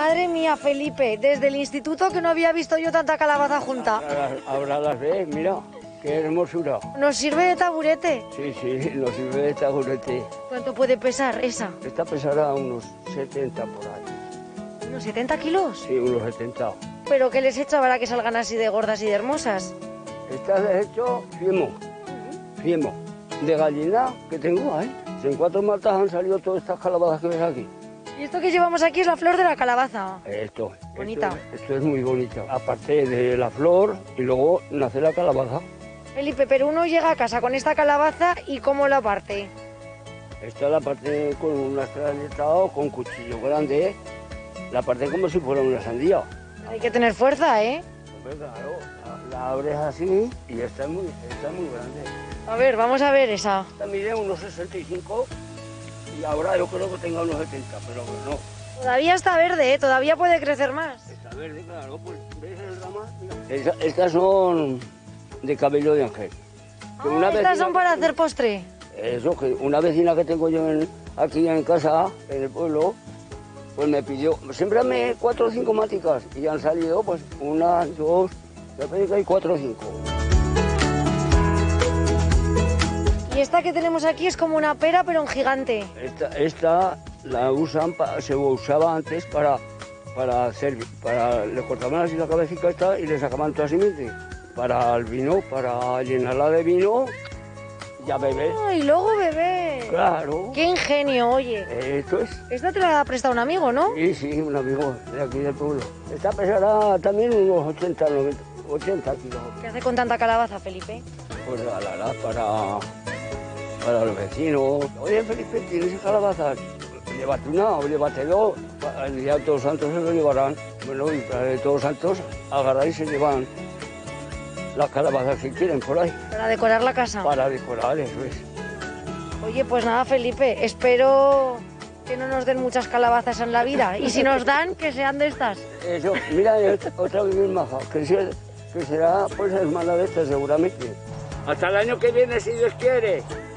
Madre mía, Felipe, desde el instituto que no había visto yo tanta calabaza junta. Ahora las ves, mira, qué hermosura. ¿Nos sirve de taburete? Sí, sí, nos sirve de taburete. ¿Cuánto puede pesar esa? Esta pesará unos 70 por ahí. ¿Unos 70 kilos? Sí, unos 70. ¿Pero qué les he hecho para que salgan así de gordas y de hermosas? Estas les he hecho fiemo de gallina que tengo ahí. En 4 matas han salido todas estas calabazas que ves aquí. Y esto que llevamos aquí es la flor de la calabaza. Esto. Bonita. Esto es muy bonito. Aparte de la flor y luego nace la calabaza. Felipe, pero uno llega a casa con esta calabaza y ¿cómo la parte? Esta la parte con una escaleta o con cuchillo grande. La parte como si fuera una sandía. Hay que tener fuerza, ¿eh? Pues claro, la abres así y está muy grande. A ver, vamos a ver esa. Esta mide unos 65. Y ahora yo creo que tenga unos 70, pero no. Todavía está verde, ¿eh? Todavía puede crecer más. Está verde, claro, pues ¿ves el ramal? Estas son de cabello de ángel. Estas son para hacer postre. Eso, que una vecina que tengo yo aquí en casa, en el pueblo, pues me pidió, sémbrame 4 o 5 maticas y han salido pues 1, 2, después que hay 4 o 5. Esta que tenemos aquí es como una pera, pero en gigante. Esta la usan, se usaba antes para le cortaban así la cabecita esta y le sacaban toda simiente para el vino, para llenarla de vino y a beber. Y luego beber. Claro. Qué ingenio, oye. Esto es. Esta te la ha prestado un amigo, ¿no? Sí, un amigo de aquí del pueblo. Esta pesará también unos 80, 90, 80 kilos. ¿Qué hace con tanta calabaza, Felipe? Pues la hará para los vecinos. Oye, Felipe, ¿tienes calabazas? Llévate una o llévate 2. El día de Todos Santos se lo llevarán. Bueno, y para de Todos Santos agarran y se llevan las calabazas que quieren por ahí. ¿Para decorar la casa? Para decorar, eso es. Oye, pues nada, Felipe, espero que no nos den muchas calabazas en la vida. Y si nos dan, que sean de estas. Eso, mira, otra vez maja, que será pues hermana de estas seguramente. Hasta el año que viene, si Dios quiere.